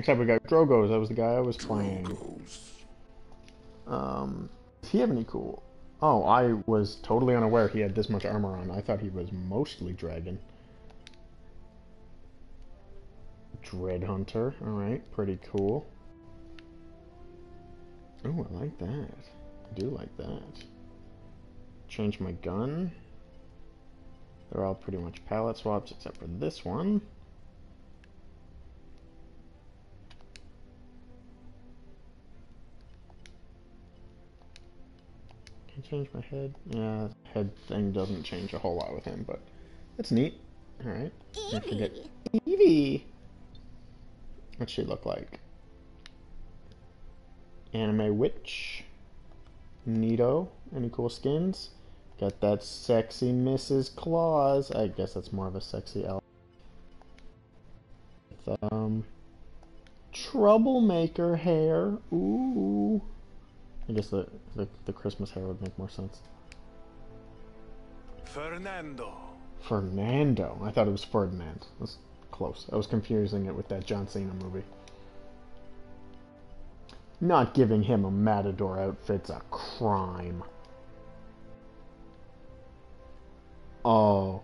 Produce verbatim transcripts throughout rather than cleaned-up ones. Except we got Drogos. That was the guy I was playing. Um, does he have any cool? Oh, I was totally unaware he had this much armor on. I thought he was mostly dragon. Dread hunter. All right, pretty cool. Oh, I like that. I do like that. Change my gun. They're all pretty much palette swaps except for this one. Can I change my head? Yeah, the head thing doesn't change a whole lot with him, but it's neat. Alright. Don't forget Evie! What's she look like? Anime witch. Neato. Any cool skins? Got that sexy Missus Claus. I guess that's more of a sexy element. Um, troublemaker hair. Ooh. I guess the, the the Christmas hair would make more sense. Fernando. Fernando. I thought it was Ferdinand. That's close. I was confusing it with that John Cena movie. Not giving him a matador outfit's a crime. Oh.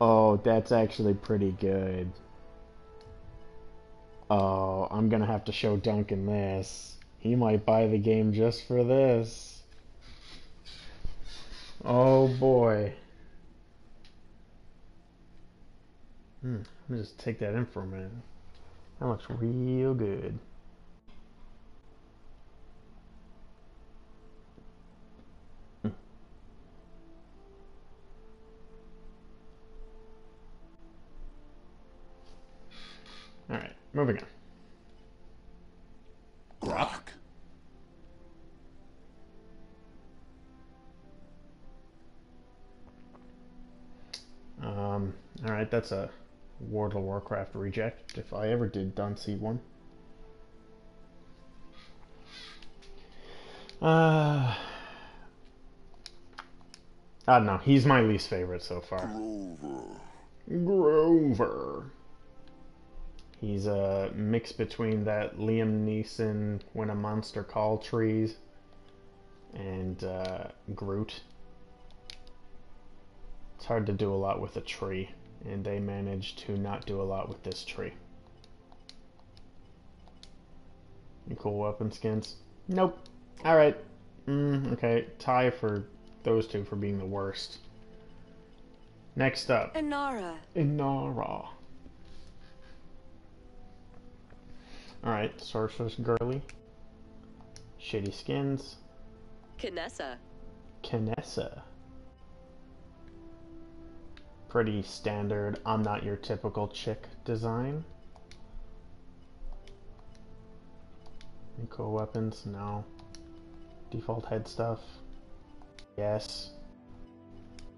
Oh, that's actually pretty good. Oh, I'm gonna have to show Duncan this. He might buy the game just for this. Oh boy. Hmm, let me just take that in for a minute. That looks real good. Alright, moving on. Grok. Um, alright, that's a World of Warcraft reject, if I ever did Don C one. Uh, I don't know, he's my least favorite so far. Grover. Grover. He's a mix between that Liam Neeson When a Monster Call Trees and uh, Groot. It's hard to do a lot with a tree, and they managed to not do a lot with this tree. Any cool weapon skins? Nope. Alright. Mm, okay, tie for those two for being the worst. Next up. Inara. Inara. Alright, Sorceress Girly. Shitty skins. Kinesa. Kinesa. Pretty standard, I'm not your typical chick design. Any cool weapons? No. Default head stuff? Yes.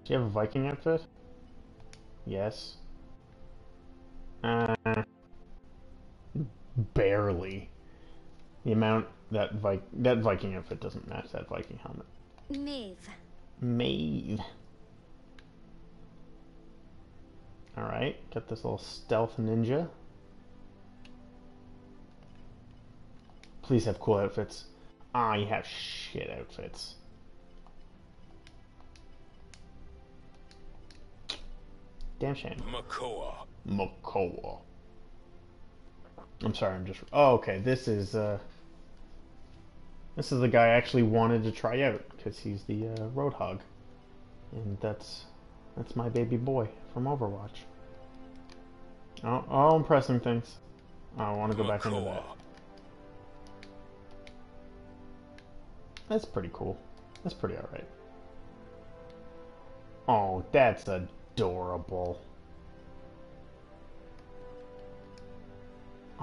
Do you have a Viking outfit? Yes. Uh... Barely. The amount that Vi that Viking outfit doesn't match that Viking helmet. Maeve. Maeve. Alright, got this little stealth ninja. Please have cool outfits. Ah, you have shit outfits. Damn shame. Makoa. Makoa. I'm sorry, I'm just... Oh, okay, this is, uh... This is the guy I actually wanted to try out, because he's the, uh, Roadhog. And that's... That's my baby boy from Overwatch. Oh, oh, I'm pressing things. Oh, I want to go back into that. That's pretty cool. That's pretty alright. Oh, that's adorable.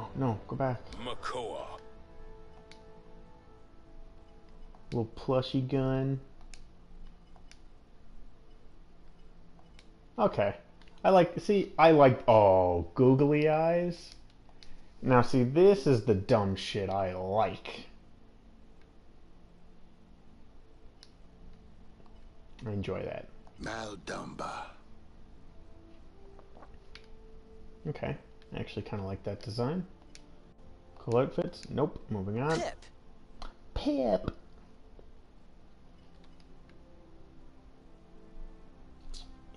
Oh, no, go back. Makoa. Little plushy gun. Okay. I like, see, I like, oh, googly eyes. Now, see, this is the dumb shit I like. I enjoy that. Mal Dumba. Okay. I actually kind of like that design. Cool outfits. Nope. Moving on. Pip. Pip.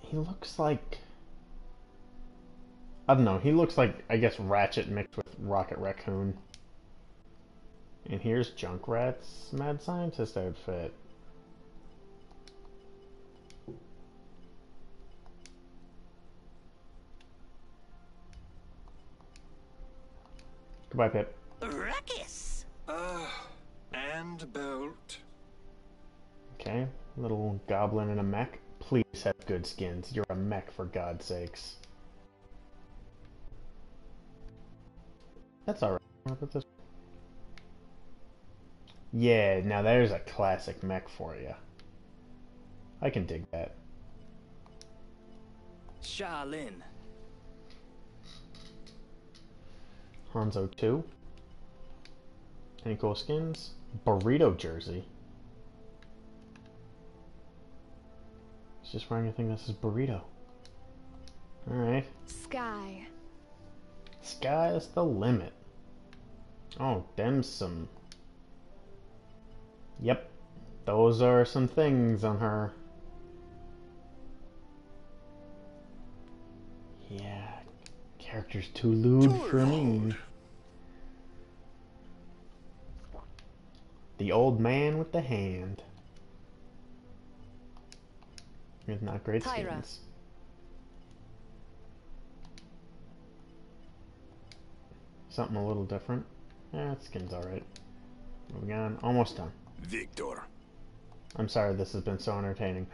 He looks like... I don't know. He looks like, I guess, Ratchet mixed with Rocket Raccoon. And here's Junkrat's Mad Scientist outfit. Goodbye, Pip. Ruckus! Uh, and Bolt. Okay, little goblin and a mech. Please have good skins. You're a mech, for God's sakes. That's alright. Yeah, now there's a classic mech for you. I can dig that. Sha-Lin. Hanzo two. Any cool skins? Burrito jersey. He's just wearing a thing that says burrito. Alright. Sky. Sky is the limit. Oh, them's some... Yep. Those are some things on her. Yeah. Character's too lewd for me. The old man with the hand. It's not great skins. Something a little different. Yeah, that skin's alright. Moving on. Almost done. Victor. I'm sorry this has been so entertaining.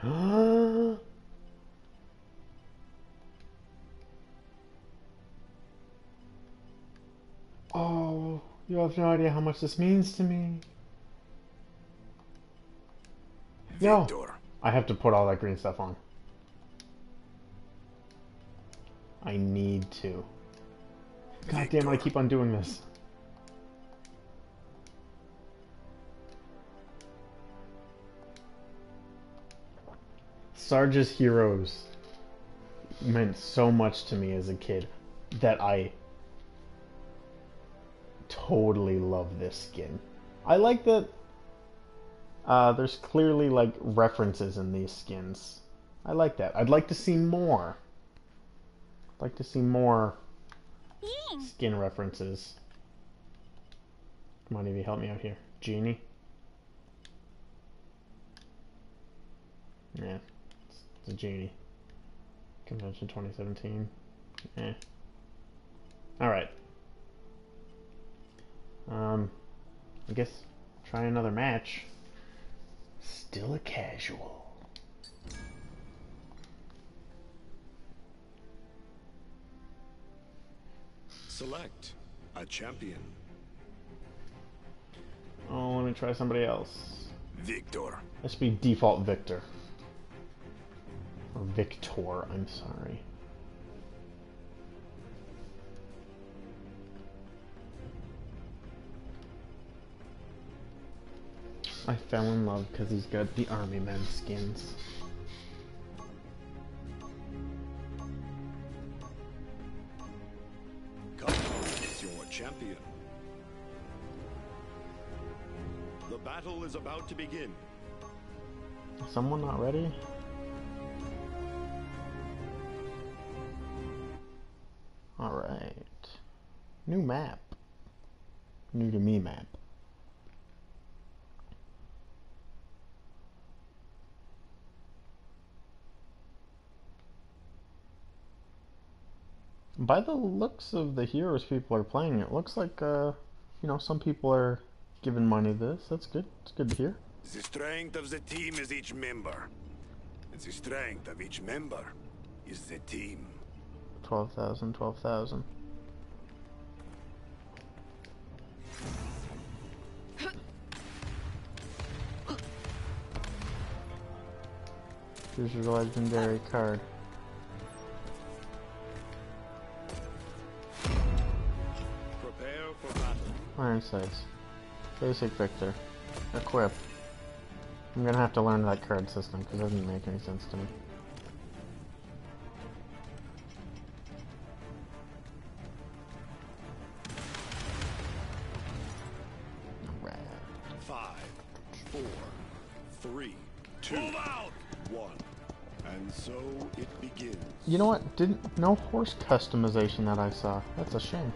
Oh, you have no idea how much this means to me. Victor. No, I have to put all that green stuff on. I need to. God damn, I keep on doing this. Sarge's Heroes meant so much to me as a kid that I totally love this skin. I like that uh, there's clearly like references in these skins. I like that. I'd like to see more. I'd like to see more skin references. Come on, Evie, help me out here. Jeannie. Yeah. The Genie. Convention twenty seventeen. Eh. Alright. Um, I guess try another match. Still a casual. Select a champion. Oh, let me try somebody else. Victor. Let's be default Victor. Or Victor, I'm sorry. I fell in love because he's got the army man skins. Come is your champion. The battle is about to begin. Is someone not ready? Alright. New map. New to me map. By the looks of the heroes people are playing, it looks like, uh, you know, some people are giving money to this. That's good. It's good to hear. The strength of the team is each member. And the strength of each member is the team. twelve thousand, twelve thousand. Here's your legendary card. Prepare for battle. Iron sights. Basic Victor. Equip. I'm gonna have to learn that card system because it doesn't make any sense to me. two, one, and so it begins. You know what? Didn't no horse customization that I saw. That's a shame.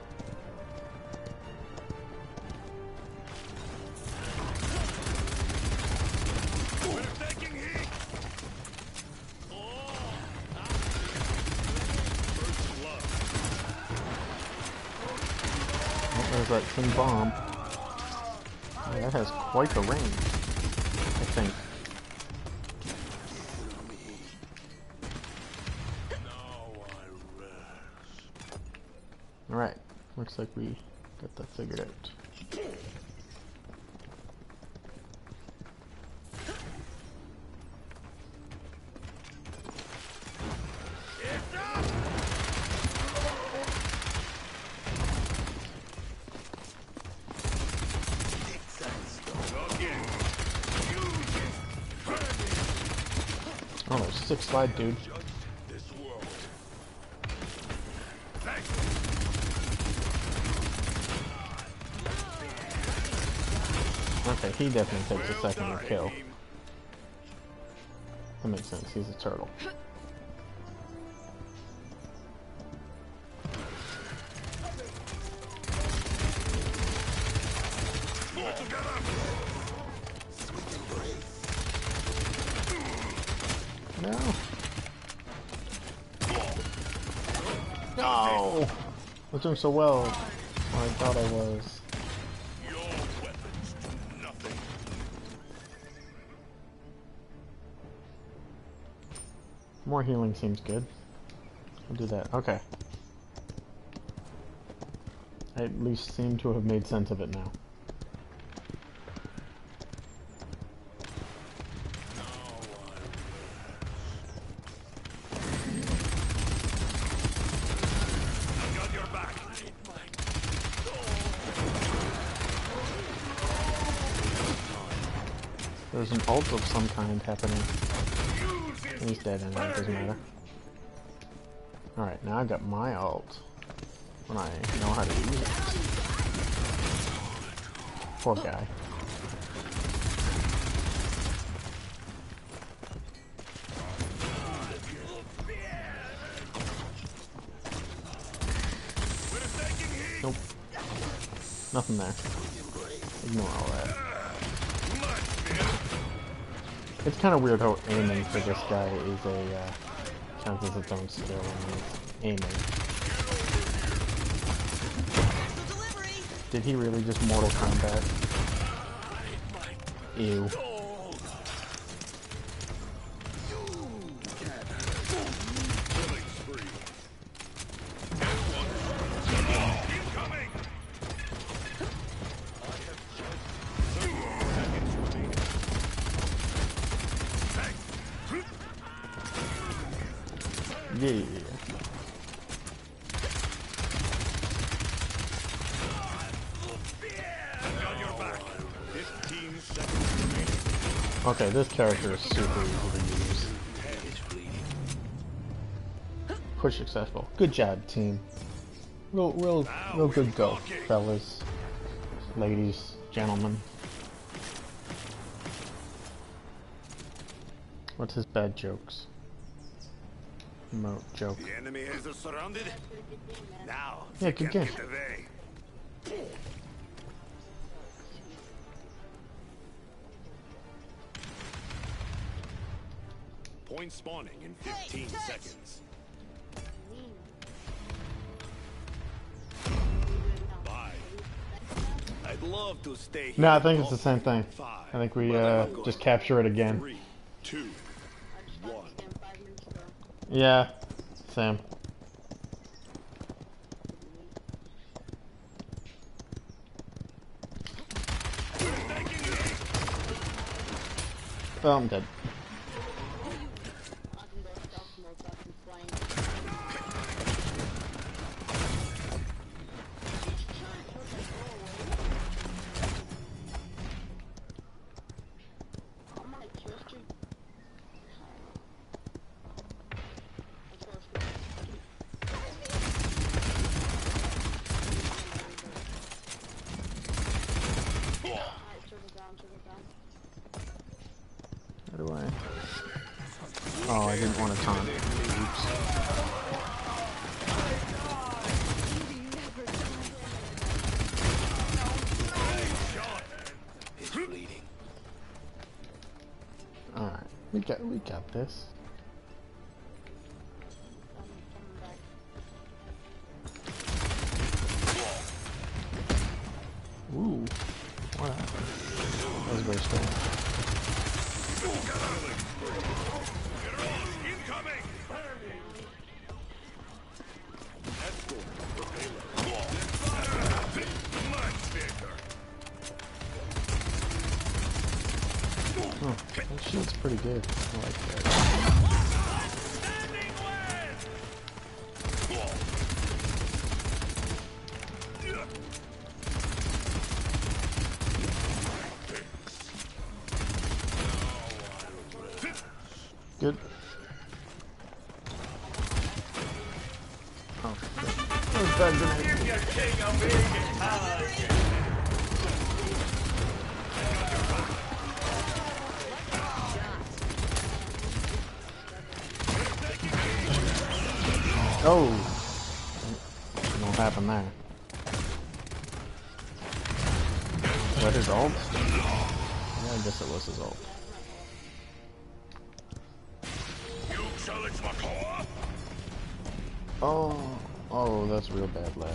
That twin bomb. Oh, that has quite the range, I think. Alright, looks like we got that figured out. Six slide, dude. This world. Okay, he definitely takes a second to kill. That makes sense, he's a turtle. Doing so well, I thought I was. Your weapons do nothing. More healing seems good. I'll do that. Okay. I at least seem to have made sense of it now. There's an ult of some kind happening. He's dead anyway, it doesn't matter. Alright, now I've got my ult. When I know how to use it. Poor guy. Nope. Nothing there. Ignore all that. It's kind of weird how aiming for this guy is a, uh, counts as its own skill when he's aiming. Did he really just Mortal Kombat? Ew. Okay, this character is super easy to use. Push successful. Good job, team. Real, real, real good go, fellas, ladies, gentlemen. What's his bad jokes? Remote joke. The enemy has us surrounded. Now, yeah, good game. Point spawning in fifteen hey, seconds. Bye. I'd love to stay here. No, I think it's the same thing. Five, I think we uh, just capture it again. Three, two, one. Yeah, Sam. Oh, I'm dead. How do I? Oh, I didn't want to taunt. Oops. Alright, we got we got this. Ooh. What happened? That was very strange. Oh, that shield's pretty good. I like that. Good. Oh, good. Oh, what happened there? Was that his ult? Yeah, I guess it was his ult. Oh, oh, that's real bad lag.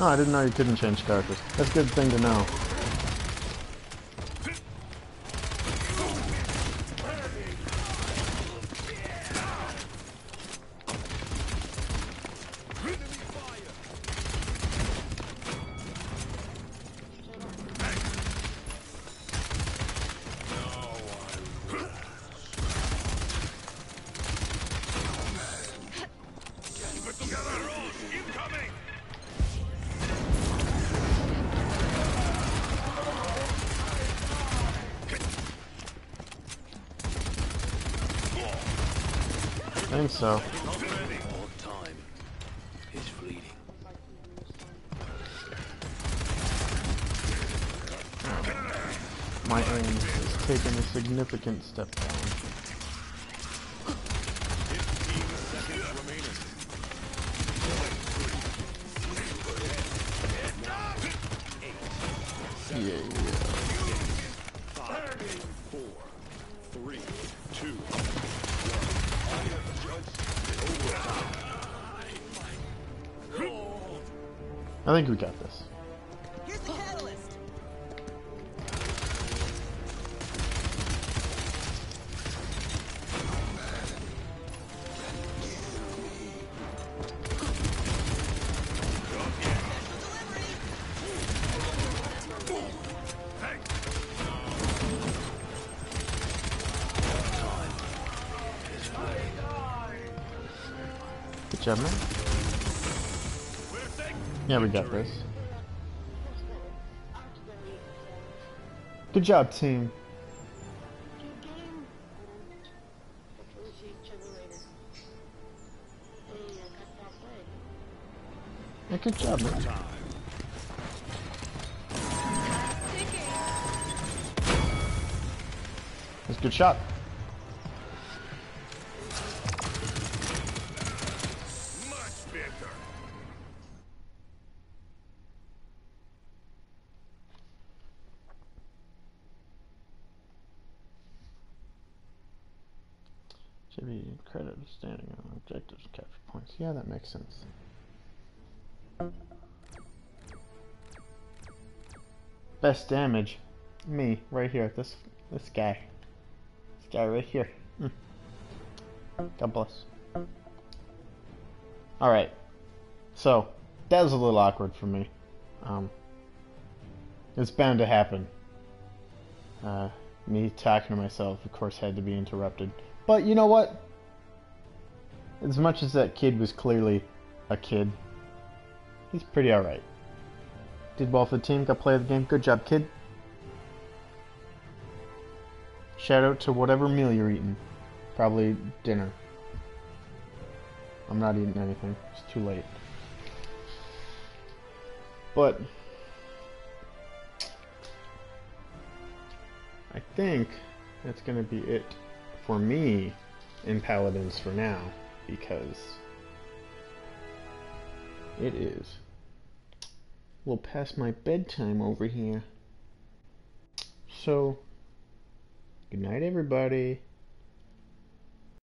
No, I didn't know you couldn't change characters. That's a good thing to know. I think so. Oh. My aim has taken a significant step down. Yeah, yeah. I think we got this. Here's the catalyst. Good job, man. Yeah, we got this. Good job, team. Yeah, good job, man. That's a good shot. Should be credit for standing on objectives and capture points. Yeah, that makes sense. Best damage, me right here. This this guy, this guy right here. Mm. God bless. All right, so that was a little awkward for me. Um, it's bound to happen. Uh, me talking to myself, of course, had to be interrupted. But you know what? As much as that kid was clearly a kid, he's pretty alright. Did well for the team, got play of the game. Good job, kid. Shout out to whatever meal you're eating. Probably dinner. I'm not eating anything. It's too late. But I think that's going to be it for me in Paladins for now, because it is well past my bedtime over here. So, good night, everybody.